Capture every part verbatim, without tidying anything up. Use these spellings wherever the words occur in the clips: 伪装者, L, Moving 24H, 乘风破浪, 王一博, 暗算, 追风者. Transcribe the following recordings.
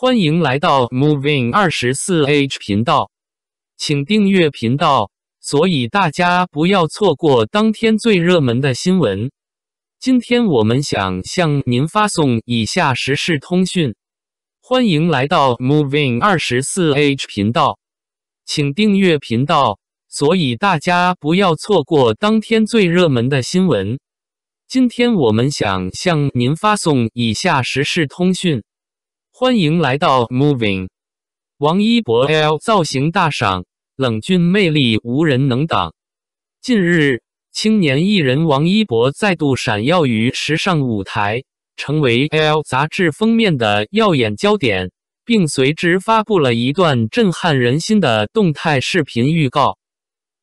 欢迎来到 Moving 二十四 H 频道，请订阅频道，所以大家不要错过当天最热门的新闻。今天我们想向您发送以下时事通讯。欢迎来到 Moving 二十四 H 频道，请订阅频道，所以大家不要错过当天最热门的新闻。今天我们想向您发送以下时事通讯。 欢迎来到 Moving。 王一博 L 造型大赏，冷峻魅力无人能挡。近日，青年艺人王一博再度闪耀于时尚舞台，成为 L 杂志封面的耀眼焦点，并随之发布了一段震撼人心的动态视频预告。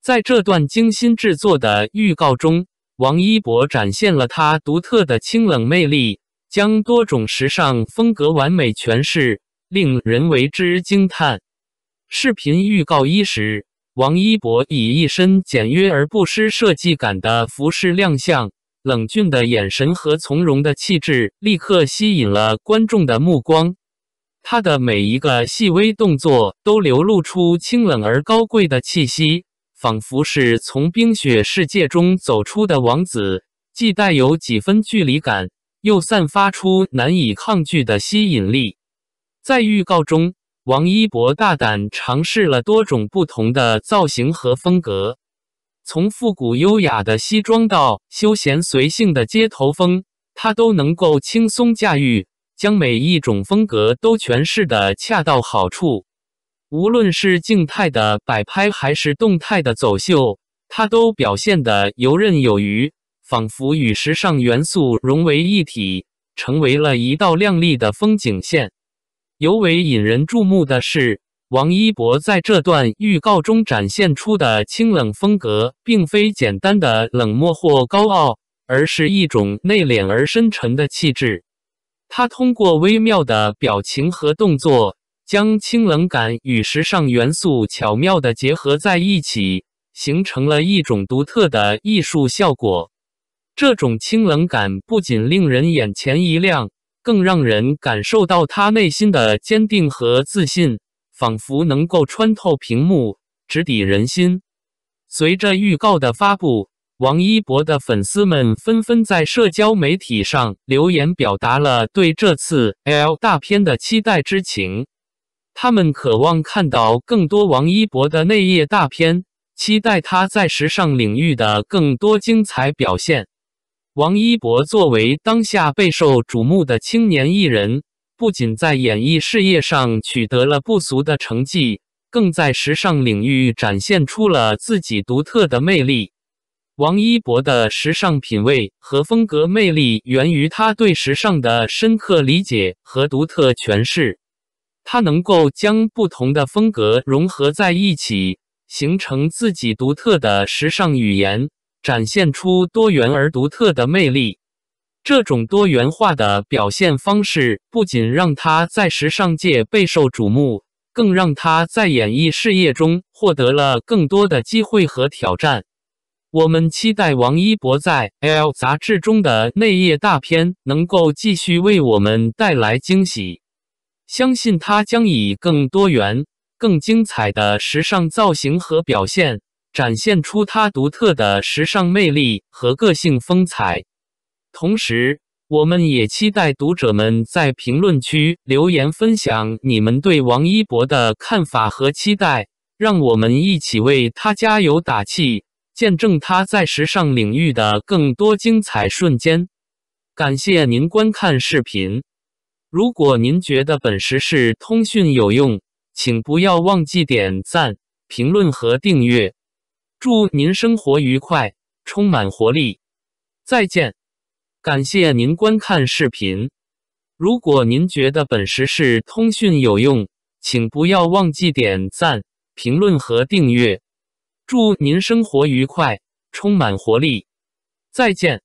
在这段精心制作的预告中，王一博展现了他独特的清冷魅力。 将多种时尚风格完美诠释，令人为之惊叹。视频预告一时，王一博以一身简约而不失设计感的服饰亮相，冷峻的眼神和从容的气质立刻吸引了观众的目光。他的每一个细微动作都流露出清冷而高贵的气息，仿佛是从冰雪世界中走出的王子，既带有几分距离感。 又散发出难以抗拒的吸引力。在预告中，王一博大胆尝试了多种不同的造型和风格，从复古优雅的西装到休闲随性的街头风，他都能够轻松驾驭，将每一种风格都诠释得恰到好处。无论是静态的摆拍还是动态的走秀，他都表现得游刃有余。 仿佛与时尚元素融为一体，成为了一道亮丽的风景线。尤为引人注目的是，王一博在这段预告中展现出的清冷风格，并非简单的冷漠或高傲，而是一种内敛而深沉的气质。他通过微妙的表情和动作，将清冷感与时尚元素巧妙地结合在一起，形成了一种独特的艺术效果。 这种清冷感不仅令人眼前一亮，更让人感受到他内心的坚定和自信，仿佛能够穿透屏幕，直抵人心。随着预告的发布，王一博的粉丝们纷纷在社交媒体上留言，表达了对这次 L 大片的期待之情。他们渴望看到更多王一博的内页大片，期待他在时尚领域的更多精彩表现。 王一博作为当下备受瞩目的青年艺人，不仅在演艺事业上取得了不俗的成绩，更在时尚领域展现出了自己独特的魅力。王一博的时尚品味和风格魅力源于他对时尚的深刻理解和独特诠释，他能够将不同的风格融合在一起，形成自己独特的时尚语言。 展现出多元而独特的魅力，这种多元化的表现方式不仅让他在时尚界备受瞩目，更让他在演艺事业中获得了更多的机会和挑战。我们期待王一博在《L》杂志中的内页大片能够继续为我们带来惊喜，相信他将以更多元、更精彩的时尚造型和表现。 展现出他独特的时尚魅力和个性风采，同时，我们也期待读者们在评论区留言分享你们对王一博的看法和期待，让我们一起为他加油打气，见证他在时尚领域的更多精彩瞬间。感谢您观看视频，如果您觉得本时事通讯有用，请不要忘记点赞、评论和订阅。 祝您生活愉快，充满活力。再见！感谢您观看视频。如果您觉得本时事通讯有用，请不要忘记点赞、评论和订阅。祝您生活愉快，充满活力。再见！